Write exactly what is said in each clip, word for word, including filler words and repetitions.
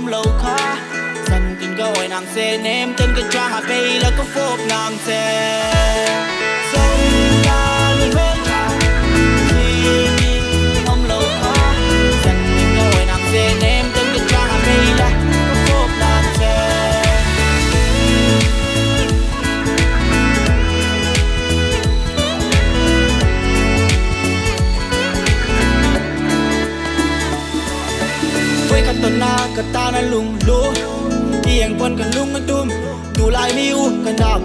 hôm lâu khó dần tình gọi nàng xe em tên cái trang hạ bay là có phốp nàng xe sông ta luôn bên vì hôm lâu khó dần tình gọi nàng xe em tên cái trang hạ bay là có phốp nàng xe quay cả tuần na cả ta na lùng lú tiếng quân cả lung anh tum tù lại miu cả nào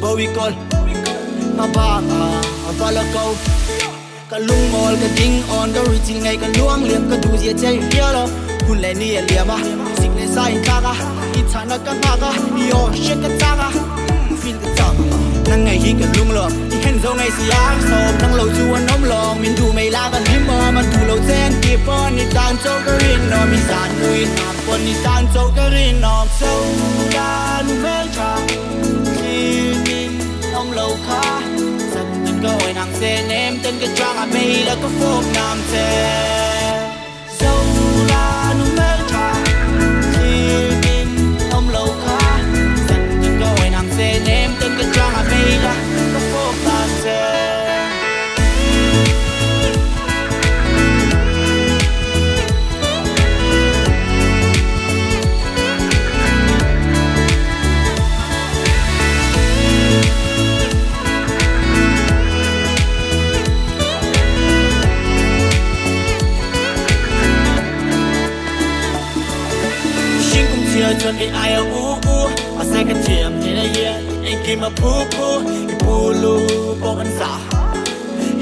bơi cồn mà ba và là câu cả lung mol cả ding on đâu reaching ngày cả luang liếm cả du diệt chơi kia lo hun lại nia liếm à xin để sai cả cả ít thằng nó cả cả cả yo shit cả cả cả feel cả cả nắng ngày hí cả lung lo hẹn dâu ngày xì ác sòm nắng lâu chua nóng lò mình thù mày la gần him mơ mình thù lâu sen kịp hơn đi tan châu cái rin nó mi sàn nuôi thảm quân đi tan châu cái rin nó sâu gan vẽ trăng khi mình ông lâu khá dần mình gọi nàng sen em tên cái trang à mày là có phốp nàng sen sâu gan vẽ trăng khi mình ông lâu khá dần mình gọi nàng sen em tên cái trang à mày là có phốp nàng sen. Chuyện cái ai ở u u, mà say cái tiệm thế này yeah. Anh kia mà pu pu, cái pu lu bỏ anh giả,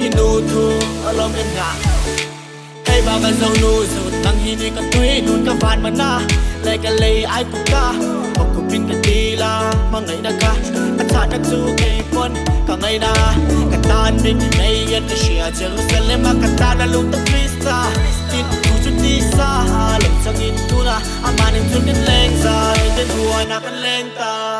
cái nu thu ở lòng anh ngả. Hay bà vẫn giàu nu rồi, tăng hi đi cả túi đun cả vạn mà na, lại cả lấy ai cũng cả, học cũng pin cả ti la, mà ngày đã cả, anh thả đắc du ngày quân cả ngày na, cả tan bên ngày yên cái chia chữ sẽ lên mà cả ta đã lúc tập vista, tin đủ chút đi xa. Hãy subscribe cho kênh Ghiền Mì Gõ để không bỏ lỡ những video hấp dẫn.